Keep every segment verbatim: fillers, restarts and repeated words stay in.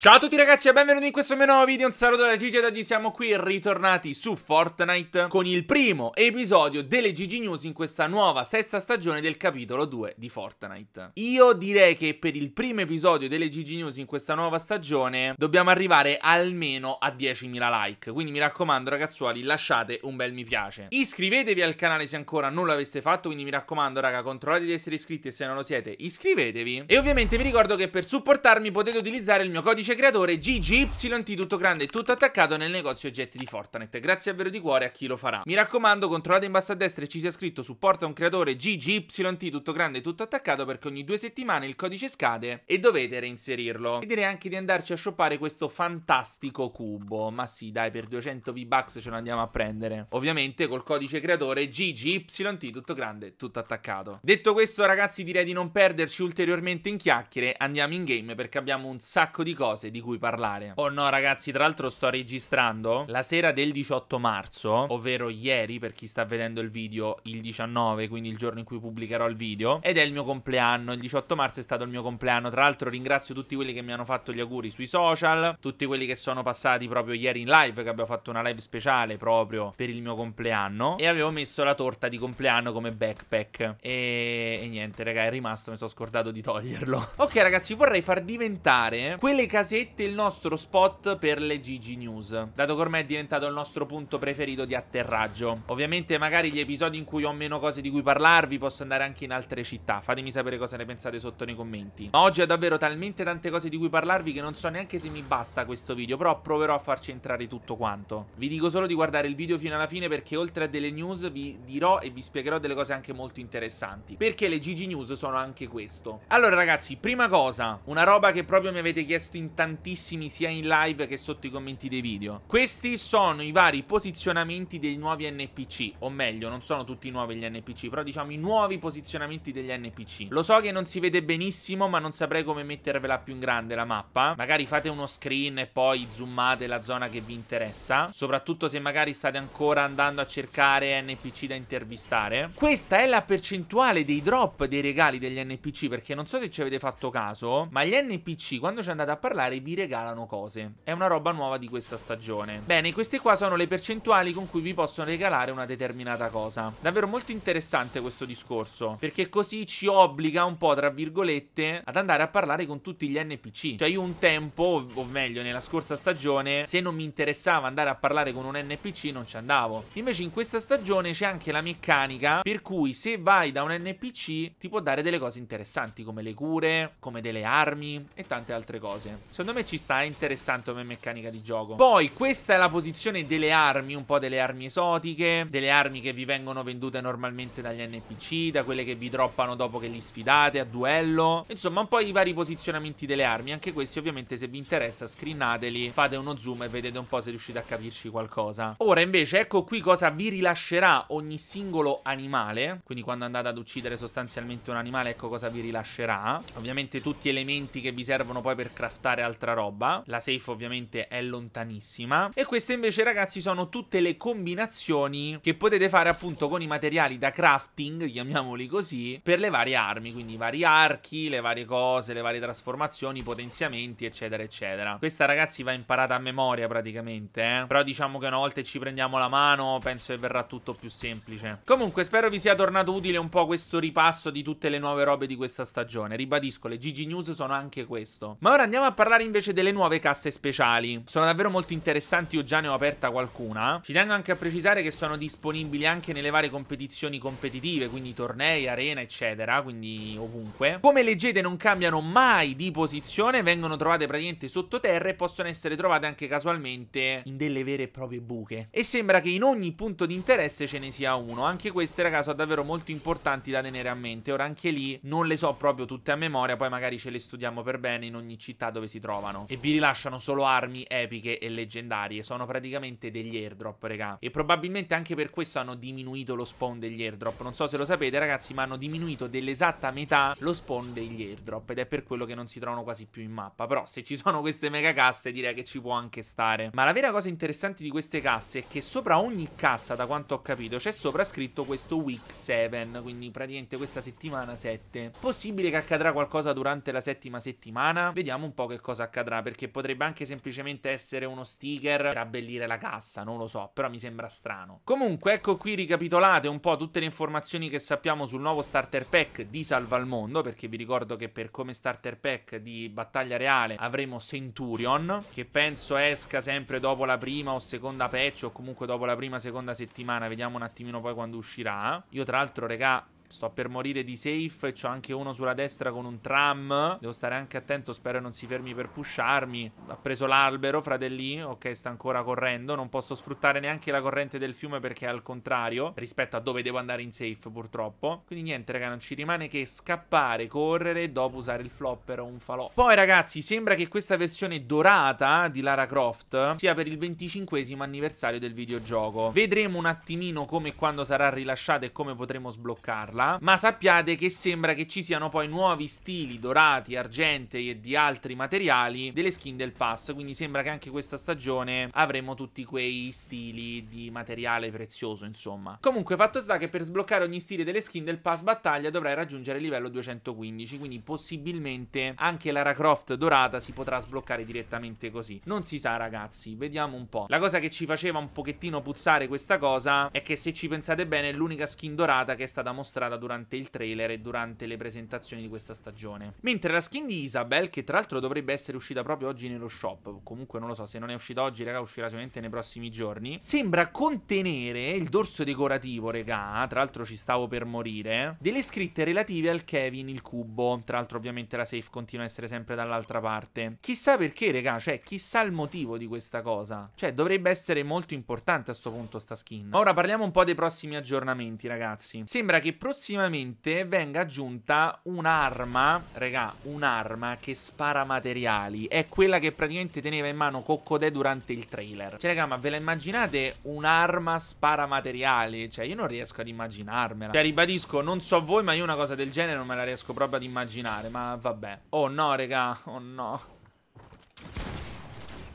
Ciao a tutti ragazzi e benvenuti in questo mio nuovo video, un saluto da Gigi e oggi siamo qui ritornati su Fortnite con il primo episodio delle Gigi News in questa nuova sesta stagione del capitolo due di Fortnite. Io direi che per il primo episodio delle Gigi News in questa nuova stagione dobbiamo arrivare almeno a diecimila like, quindi mi raccomando ragazzuoli lasciate un bel mi piace. Iscrivetevi al canale se ancora non l'aveste fatto, quindi mi raccomando raga controllate di essere iscritti e se non lo siete iscrivetevi. E ovviamente vi ricordo che per supportarmi potete utilizzare il mio codice creatore G G Y T tutto grande e tutto attaccato nel negozio oggetti di Fortnite. Grazie davvero di cuore a chi lo farà. Mi raccomando controllate in basso a destra e ci sia scritto supporta un creatore G G Y T tutto grande e tutto attaccato, perché ogni due settimane il codice scade e dovete reinserirlo. E direi anche di andarci a shoppare questo fantastico cubo. Ma sì dai, per duecento V-Bucks ce lo andiamo a prendere, ovviamente col codice creatore G G Y T tutto grande tutto attaccato. Detto questo ragazzi direi di non perderci ulteriormente in chiacchiere, andiamo in game perché abbiamo un sacco di cose di cui parlare. Oh no ragazzi, tra l'altro sto registrando la sera del diciotto marzo, ovvero ieri per chi sta vedendo il video il diciannove, quindi il giorno in cui pubblicherò il video, ed è il mio compleanno. Il diciotto marzo è stato il mio compleanno. Tra l'altro ringrazio tutti quelli che mi hanno fatto gli auguri sui social, tutti quelli che sono passati proprio ieri in live, che abbiamo fatto una live speciale proprio per il mio compleanno e avevo messo la torta di compleanno come backpack e, e niente raga, è rimasto, mi sono scordato di toglierlo. Ok ragazzi, vorrei far diventare quelle casette il nostro spot per le Gigi News, dato che ormai è diventato il nostro punto preferito di atterraggio. Ovviamente magari gli episodi in cui ho meno cose di cui parlarvi posso andare anche in altre città, fatemi sapere cosa ne pensate sotto nei commenti. Ma oggi ho davvero talmente tante cose di cui parlarvi che non so neanche se mi basta questo video, però proverò a farci entrare tutto quanto. Vi dico solo di guardare il video fino alla fine, perché oltre a delle news vi dirò e vi spiegherò delle cose anche molto interessanti, perché le Gigi News sono anche questo. Allora ragazzi, prima cosa, una roba che proprio mi avete chiesto in tantissimi sia in live che sotto i commenti dei video. Questi sono i vari posizionamenti dei nuovi N P C, o meglio non sono tutti nuovi gli N P C, però diciamo i nuovi posizionamenti degli N P C. Lo so che non si vede benissimo, ma non saprei come mettervela più in grande la mappa. Magari fate uno screen e poi zoomate la zona che vi interessa, soprattutto se magari state ancora andando a cercare N P C da intervistare. Questa è la percentuale dei drop dei regali degli N P C, perché non so se ci avete fatto caso, ma gli N P C quando ci andate a parlare vi regalano cose. È una roba nuova di questa stagione. Bene, queste qua sono le percentuali con cui vi possono regalare una determinata cosa. Davvero molto interessante questo discorso, perché così ci obbliga un po' tra virgolette ad andare a parlare con tutti gli N P C. Cioè io un tempo, o meglio nella scorsa stagione, se non mi interessava andare a parlare con un N P C non ci andavo. Invece in questa stagione c'è anche la meccanica per cui se vai da un N P C ti può dare delle cose interessanti, come le cure, come delle armi e tante altre cose. Secondo me ci sta, è interessante come meccanica di gioco. Poi questa è la posizione delle armi, un po' delle armi esotiche, delle armi che vi vengono vendute normalmente dagli N P C, da quelle che vi droppano dopo che li sfidate a duello. Insomma un po' i vari posizionamenti delle armi. Anche questi ovviamente se vi interessa screenateli, fate uno zoom e vedete un po' se riuscite a capirci qualcosa. Ora invece ecco qui cosa vi rilascerà ogni singolo animale, quindi quando andate ad uccidere sostanzialmente un animale ecco cosa vi rilascerà. Ovviamente tutti elementi che vi servono poi per craftare altra roba, la safe ovviamente è lontanissima. E queste invece ragazzi sono tutte le combinazioni che potete fare appunto con i materiali da crafting, chiamiamoli così, per le varie armi, quindi i vari archi, le varie cose, le varie trasformazioni, potenziamenti eccetera eccetera. Questa ragazzi va imparata a memoria praticamente eh? Però diciamo che una volta ci prendiamo la mano penso che verrà tutto più semplice. Comunque spero vi sia tornato utile un po' questo ripasso di tutte le nuove robe di questa stagione. Ribadisco, le Gigi News sono anche questo. Ma ora andiamo a parlare invece delle nuove casse speciali. Sono davvero molto interessanti, io già ne ho aperta qualcuna. Ci tengo anche a precisare che sono disponibili anche nelle varie competizioni competitive, quindi tornei, arena eccetera, quindi ovunque. Come leggete non cambiano mai di posizione, vengono trovate praticamente sottoterra e possono essere trovate anche casualmente in delle vere e proprie buche, e sembra che in ogni punto di interesse ce ne sia uno. Anche queste ragazzi sono davvero molto importanti da tenere a mente. Ora anche lì non le so proprio tutte a memoria, poi magari ce le studiamo per bene in ogni città dove si trova. E vi rilasciano solo armi epiche e leggendarie. Sono praticamente degli airdrop raga, e probabilmente anche per questo hanno diminuito lo spawn degli airdrop. Non so se lo sapete ragazzi, ma hanno diminuito dell'esatta metà lo spawn degli airdrop, ed è per quello che non si trovano quasi più in mappa. Però se ci sono queste mega casse direi che ci può anche stare. Ma la vera cosa interessante di queste casse è che sopra ogni cassa, da quanto ho capito, c'è sopra scritto questo week sette, quindi praticamente questa settimana sette. Possibile che accadrà qualcosa durante la settima settimana? Vediamo un po' che cosa cosa accadrà, perché potrebbe anche semplicemente essere uno sticker per abbellire la cassa, non lo so, però mi sembra strano. Comunque ecco qui ricapitolate un po' tutte le informazioni che sappiamo sul nuovo starter pack di Salvalmondo, perché vi ricordo che per come starter pack di battaglia reale avremo Centurion, che penso esca sempre dopo la prima o seconda patch, o comunque dopo la prima seconda settimana, vediamo un attimino poi quando uscirà. Io tra l'altro regà sto per morire di safe e c'ho anche uno sulla destra con un tram, devo stare anche attento, spero non si fermi per pusharmi. Ha preso l'albero, fratellino, ok, sta ancora correndo, non posso sfruttare neanche la corrente del fiume perché è al contrario rispetto a dove devo andare in safe purtroppo. Quindi niente raga, non ci rimane che scappare, correre e dopo usare il flopper o un falò. Poi ragazzi sembra che questa versione dorata di Lara Croft sia per il venticinquesimo anniversario del videogioco, vedremo un attimino come e quando sarà rilasciata e come potremo sbloccarla. Ma sappiate che sembra che ci siano poi nuovi stili dorati, argentei e di altri materiali delle skin del pass, quindi sembra che anche questa stagione avremo tutti quei stili di materiale prezioso insomma. Comunque fatto sta che per sbloccare ogni stile delle skin del pass battaglia dovrai raggiungere il livello duecentoquindici, quindi possibilmente anche Lara Croft dorata si potrà sbloccare direttamente così, non si sa ragazzi, vediamo un po'. La cosa che ci faceva un pochettino puzzare questa cosa è che, se ci pensate bene, è l'unica skin dorata che è stata mostrata durante il trailer e durante le presentazioni di questa stagione. Mentre la skin di Isabel, che tra l'altro dovrebbe essere uscita proprio oggi nello shop, comunque non lo so, se non è uscita oggi raga uscirà sicuramente nei prossimi giorni, sembra contenere il dorso decorativo raga, tra l'altro ci stavo per morire, delle scritte relative al Kevin il cubo. Tra l'altro ovviamente la safe continua a essere sempre dall'altra parte, chissà perché raga, cioè chissà il motivo di questa cosa, cioè dovrebbe essere molto importante a sto punto sta skin. Ora parliamo un po' dei prossimi aggiornamenti ragazzi. Sembra che prossimamente venga aggiunta un'arma, regà, un'arma che spara materiali. È quella che praticamente teneva in mano Coccodè durante il trailer. Cioè, regà, ma ve la immaginate un'arma spara materiali? Cioè, io non riesco ad immaginarmela. Cioè, ribadisco, non so voi, ma io una cosa del genere non me la riesco proprio ad immaginare. Ma vabbè. Oh no, regà, oh no.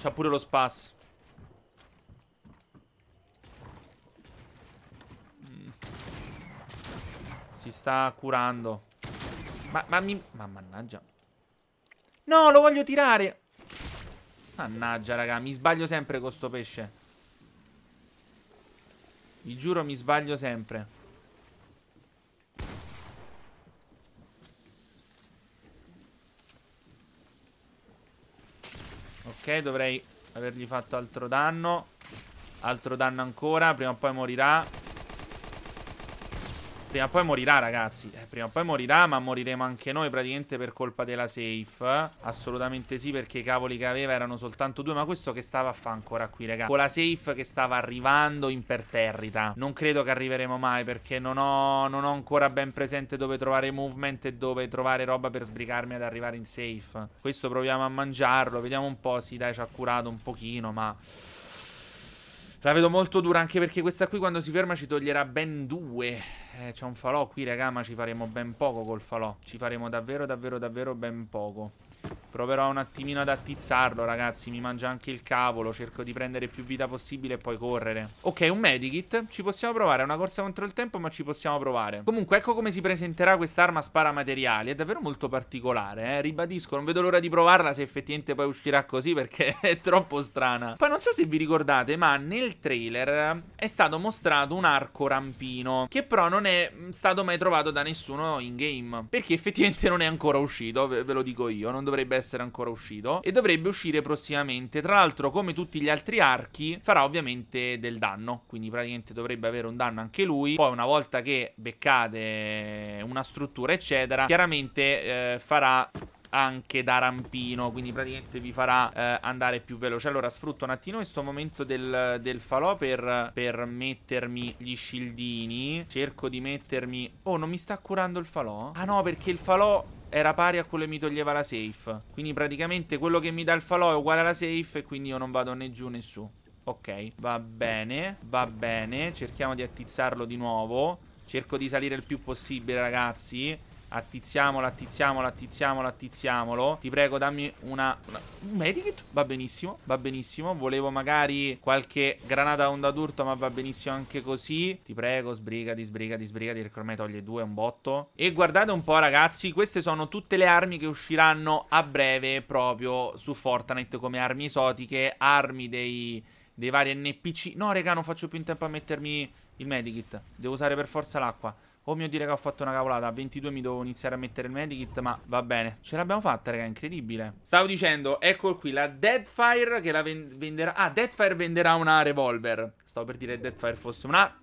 C'ha pure lo spasso. Si sta curando. Ma, ma mi... Ma mannaggia. No, lo voglio tirare. Mannaggia, raga. Mi sbaglio sempre con sto pesce. Vi giuro, mi sbaglio sempre. Ok, dovrei avergli fatto altro danno. Altro danno ancora. Prima o poi morirà. Prima o poi morirà ragazzi, eh, prima o poi morirà, ma moriremo anche noi praticamente per colpa della safe. Assolutamente sì, perché i cavoli che aveva erano soltanto due. Ma questo che stava a fa ancora qui ragazzi, con la safe che stava arrivando imperterrita. Non credo che arriveremo mai, perché non ho, non ho ancora ben presente dove trovare movement e dove trovare roba per sbrigarmi ad arrivare in safe. Questo proviamo a mangiarlo, vediamo un po'. Sì dai, ci ha curato un pochino, ma la vedo molto dura, anche perché questa qui quando si ferma ci toglierà ben due. Eh, c'è un falò qui, raga, ma ci faremo ben poco col falò. Ci faremo davvero, davvero, davvero ben poco. Proverò un attimino ad attizzarlo, ragazzi. Mi mangia anche il cavolo. Cerco di prendere più vita possibile e poi correre. Ok, un medikit. Ci possiamo provare. È una corsa contro il tempo, ma ci possiamo provare. Comunque, ecco come si presenterà quest'arma sparamateriali. È davvero molto particolare, eh. Ribadisco, non vedo l'ora di provarla, se effettivamente poi uscirà così, perché è troppo strana. Poi non so se vi ricordate, ma nel trailer è stato mostrato un arco rampino, che però non è stato mai trovato da nessuno in game, perché effettivamente non è ancora uscito. Ve lo dico io, non dovrebbe essere ancora uscito e dovrebbe uscire prossimamente. Tra l'altro, come tutti gli altri archi, farà ovviamente del danno, quindi praticamente dovrebbe avere un danno anche lui. Poi una volta che beccate una struttura eccetera, chiaramente eh, farà anche da rampino, quindi praticamente vi farà eh, andare più veloce. Allora sfrutto un attimo questo momento del, del falò per, per mettermi gli shieldini. Cerco di mettermi... Oh, non mi sta curando il falò? Ah no, perché il falò era pari a quello che mi toglieva la safe, quindi praticamente quello che mi dà il falò è uguale alla safe e quindi io non vado né giù né su. Ok, va bene, va bene. Cerchiamo di attizzarlo di nuovo. Cerco di salire il più possibile ragazzi. Attizziamolo, attizziamolo, attizziamolo, attizziamolo. Ti prego, dammi una, una... un medikit. Va benissimo, va benissimo. Volevo magari qualche granata a onda d'urto, ma va benissimo anche così. Ti prego, sbrigati, sbrigati, sbrigati, perché ormai toglie due, un botto. E guardate un po', ragazzi, queste sono tutte le armi che usciranno a breve proprio su Fortnite come armi esotiche, armi dei, dei vari N P C. No, raga, non faccio più in tempo a mettermi il medikit. Devo usare per forza l'acqua. Oh mio Dio, raga, ho fatto una cavolata. A ventidue mi devo iniziare a mettere il medikit, ma va bene. Ce l'abbiamo fatta, raga, incredibile. Stavo dicendo, ecco qui, la Deadfire che la venderà... Ah, Deadfire venderà una revolver. Stavo per dire Deadfire fosse una...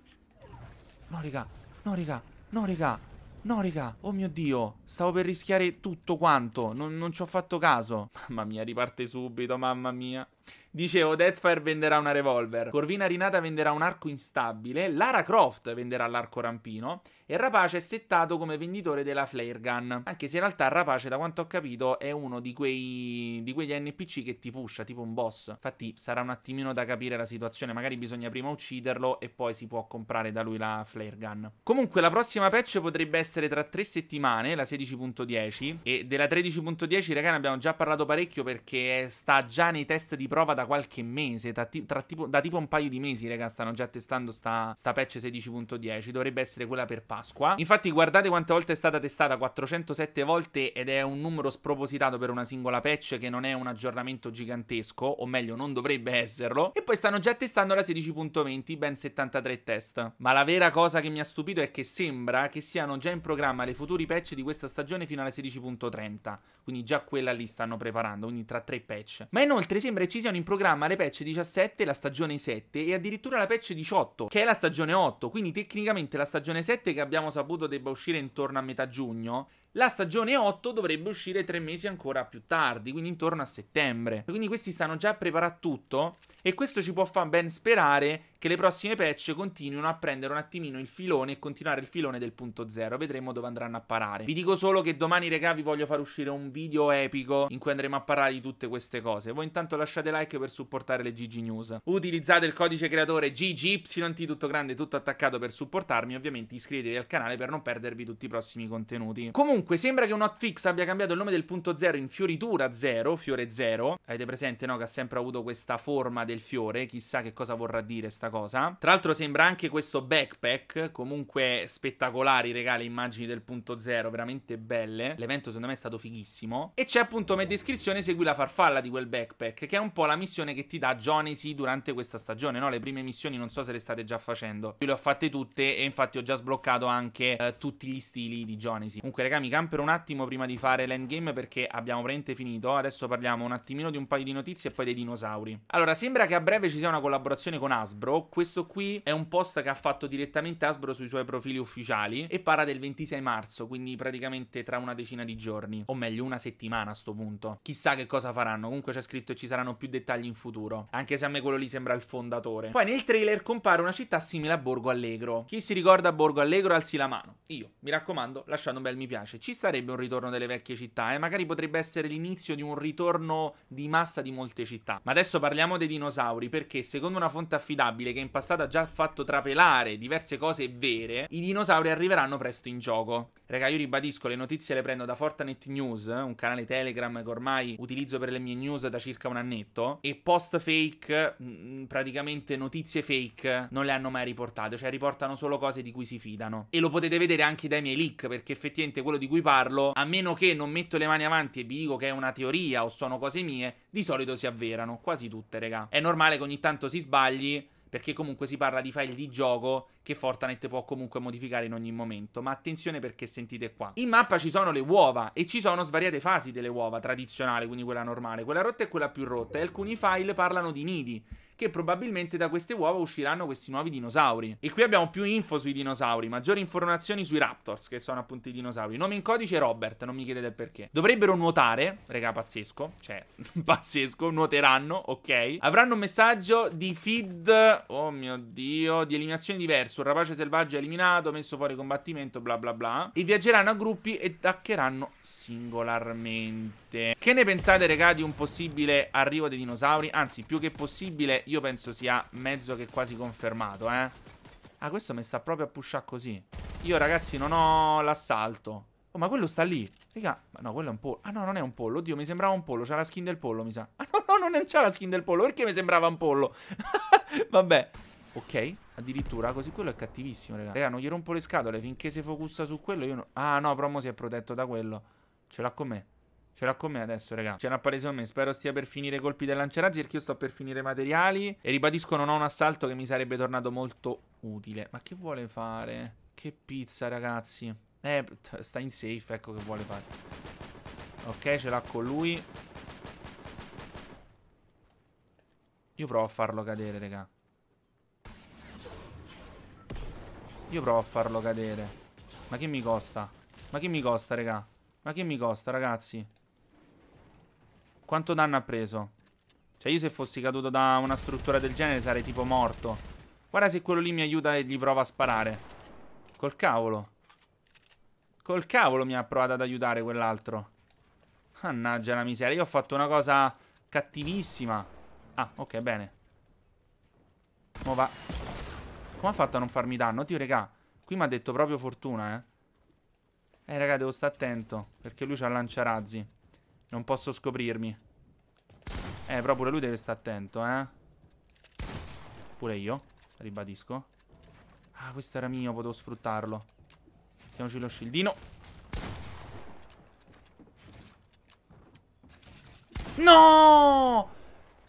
No, raga, no, raga, no, raga, no, raga. Oh mio Dio, stavo per rischiare tutto quanto. Non, non ci ho fatto caso. Mamma mia, riparte subito, mamma mia. Dicevo, Deadfire venderà una revolver, Corvina Rinata venderà un arco instabile, Lara Croft venderà l'arco rampino e Rapace è settato come venditore della flare gun. Anche se in realtà Rapace, da quanto ho capito, è uno di quei di quegli N P C che ti pusha, tipo un boss. Infatti sarà un attimino da capire la situazione. Magari bisogna prima ucciderlo e poi si può comprare da lui la flare gun. Comunque la prossima patch potrebbe essere tra tre settimane, la sedici punto dieci. E della tredici punto dieci, ragazzi, ne abbiamo già parlato parecchio, perché sta già nei test di prova da qualche mese, tra, tra, tipo, da tipo un paio di mesi, raga, stanno già testando sta, sta patch sedici punto dieci, dovrebbe essere quella per Pasqua. Infatti guardate quante volte è stata testata, quattrocentosette volte, ed è un numero spropositato per una singola patch, che non è un aggiornamento gigantesco, o meglio non dovrebbe esserlo. E poi stanno già testando la sedici punto venti, ben settantatré test. Ma la vera cosa che mi ha stupito è che sembra che siano già in programma le futuri patch di questa stagione fino alla sedici punto trenta, quindi già quella lì stanno preparando, quindi tra tre patch. Ma inoltre sembra che ci siano in programma le patch diciassette, la stagione sette e addirittura la patch diciotto, che è la stagione otto, quindi tecnicamente la stagione sette, che abbiamo saputo debba uscire intorno a metà giugno, la stagione otto dovrebbe uscire tre mesi ancora più tardi, quindi intorno a settembre. Quindi questi stanno già a preparare tutto, e questo ci può far ben sperare che le prossime patch continuino a prendere un attimino il filone e continuare il filone del punto zero. Vedremo dove andranno a parare. Vi dico solo che domani, raga, vi voglio far uscire un video epico in cui andremo a parlare di tutte queste cose. Voi intanto lasciate like per supportare le Gigi News. Utilizzate il codice creatore G G Y T, tutto grande, tutto attaccato, per supportarmi. Ovviamente iscrivetevi al canale per non perdervi tutti i prossimi contenuti. Comunque Comunque sembra che un hotfix abbia cambiato il nome del punto zero in fioritura zero, fiore zero. Avete presente, no, che ha sempre avuto questa forma del fiore. Chissà che cosa vorrà dire sta cosa. Tra l'altro sembra anche questo backpack. Comunque spettacolari, regà, le immagini del punto zero, veramente belle. L'evento secondo me è stato fighissimo. E c'è appunto come descrizione: segui la farfalla di quel backpack, che è un po' la missione che ti dà Jonesy durante questa stagione, no? Le prime missioni non so se le state già facendo. Io le ho fatte tutte e infatti ho già sbloccato anche eh, tutti gli stili di Jonesy. Comunque, regà, mi camper un attimo prima di fare l'endgame, perché abbiamo veramente finito. Adesso parliamo un attimino di un paio di notizie e poi dei dinosauri. Allora, sembra che a breve ci sia una collaborazione con Hasbro. Questo qui è un post che ha fatto direttamente Hasbro sui suoi profili ufficiali e parla del ventisei marzo, quindi praticamente tra una decina di giorni, o meglio una settimana a sto punto. Chissà che cosa faranno. Comunque c'è scritto e ci saranno più dettagli in futuro, anche se a me quello lì sembra il fondatore. Poi nel trailer compare una città simile a Borgo Allegro. Chi si ricorda Borgo Allegro alzi la mano. Io, mi raccomando, lasciate un bel mi piace. Ci sarebbe un ritorno delle vecchie città e eh? magari potrebbe essere l'inizio di un ritorno di massa di molte città. Ma adesso parliamo dei dinosauri, perché secondo una fonte affidabile, che in passato ha già fatto trapelare diverse cose vere, i dinosauri arriveranno presto in gioco. Raga, io ribadisco, le notizie le prendo da Fortnite News, un canale Telegram che ormai utilizzo per le mie news da circa un annetto, e post fake, mh, praticamente notizie fake, non le hanno mai riportate, cioè riportano solo cose di cui si fidano. E lo potete vedere anche dai miei leak, perché effettivamente quello di di cui parlo, a meno che non metto le mani avanti e vi dico che è una teoria o sono cose mie, di solito si avverano, quasi tutte, regà. È normale che ogni tanto si sbagli, perché comunque si parla di file di gioco che Fortnite può comunque modificare in ogni momento. Ma attenzione, perché sentite qua, in mappa ci sono le uova e ci sono svariate fasi delle uova, tradizionale, quindi quella normale, quella rotta e quella più rotta, e alcuni file parlano di nidi, che probabilmente da queste uova usciranno questi nuovi dinosauri. E qui abbiamo più info sui dinosauri, maggiori informazioni sui Raptors, che sono appunto i dinosauri. Nome in codice Robert, non mi chiedete il perché. Dovrebbero nuotare, raga, pazzesco, cioè pazzesco, nuoteranno, ok. Avranno un messaggio di feed, oh mio Dio, di eliminazione diverso, un rapace selvaggio è eliminato, messo fuori combattimento, bla bla bla. E viaggeranno a gruppi e attaccheranno singolarmente. Che ne pensate, raga, di un possibile arrivo dei dinosauri? Anzi, più che possibile, io penso sia mezzo che quasi confermato, eh. Ah, questo mi sta proprio a pushare così. Io, ragazzi, non ho l'assalto. Oh, ma quello sta lì. Raga, ma no, quello è un pollo. Ah no, non è un pollo. Oddio, mi sembrava un pollo. C'ha la skin del pollo, mi sa. Ah no, no, non c'ha la skin del pollo. Perché mi sembrava un pollo? Vabbè. Ok, addirittura così. Quello è cattivissimo, raga. Raga, non gli rompo le scatole. Finché si focussa su quello, io no. Ah no, però mo si è protetto da quello. Ce l'ha con me. Ce l'ha con me adesso, raga. Ce l'ha palese con me. Spero stia per finire i colpi del lanciarazzi, perché io sto per finire i materiali. E ribadisco, non ho un assalto che mi sarebbe tornato molto utile. Ma che vuole fare? Che pizza, ragazzi. Eh, sta in safe, ecco che vuole fare. Ok, ce l'ha con lui. Io provo a farlo cadere, raga. Io provo a farlo cadere. Ma che mi costa? Ma che mi costa, raga? Ma che mi costa, ragazzi? Quanto danno ha preso? Cioè, io se fossi caduto da una struttura del genere sarei tipo morto. Guarda se quello lì mi aiuta e gli prova a sparare. Col cavolo. Col cavolo mi ha provato ad aiutare quell'altro. Mannaggia la miseria. Io ho fatto una cosa cattivissima. Ah, ok, bene. Mo va. Come ha fatto a non farmi danno? Oddio, regà. Qui mi ha detto proprio fortuna, eh. Eh, raga, devo stare attento. Perché lui c'ha il lanciarazzi. Non posso scoprirmi. Eh, però pure lui deve stare attento, eh. Pure io. Ribadisco. Ah, questo era mio. Potevo sfruttarlo. Mettiamoci lo scildino. No!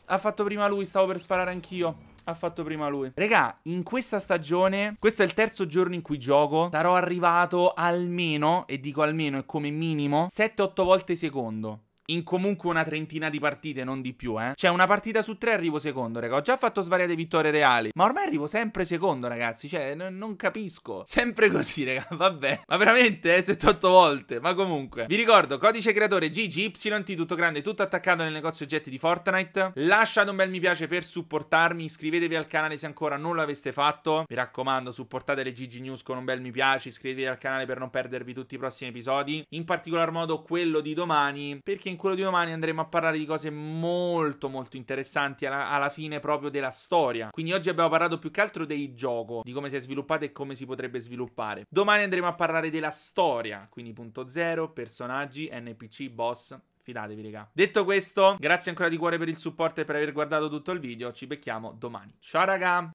Ha fatto prima lui, stavo per sparare anch'io. Ha fatto prima lui. Regà, in questa stagione, questo è il terzo giorno in cui gioco, sarò arrivato almeno, e dico almeno e come minimo, sette otto volte secondo. In comunque una trentina di partite, non di più, eh. Cioè, una partita su tre arrivo secondo, raga. Ho già fatto svariate vittorie reali, ma ormai arrivo sempre secondo, ragazzi. Cioè, non capisco. Sempre così, raga, vabbè. Ma veramente, eh, settantotto volte. Ma comunque, vi ricordo, codice creatore G G Y T, tutto grande, tutto attaccato nel negozio oggetti di Fortnite. Lasciate un bel mi piace per supportarmi. Iscrivetevi al canale se ancora non l'aveste fatto. Mi raccomando, supportate le Gigi News con un bel mi piace. Iscrivetevi al canale per non perdervi tutti i prossimi episodi, in particolar modo quello di domani, perché in In quello di domani andremo a parlare di cose molto molto interessanti alla, alla fine proprio della storia. Quindi oggi abbiamo parlato più che altro dei gioco, di come si è sviluppato e come si potrebbe sviluppare. Domani andremo a parlare della storia, quindi punto zero, personaggi, N P C, boss. Fidatevi, raga. Detto questo, grazie ancora di cuore per il supporto e per aver guardato tutto il video. Ci becchiamo domani. Ciao, raga!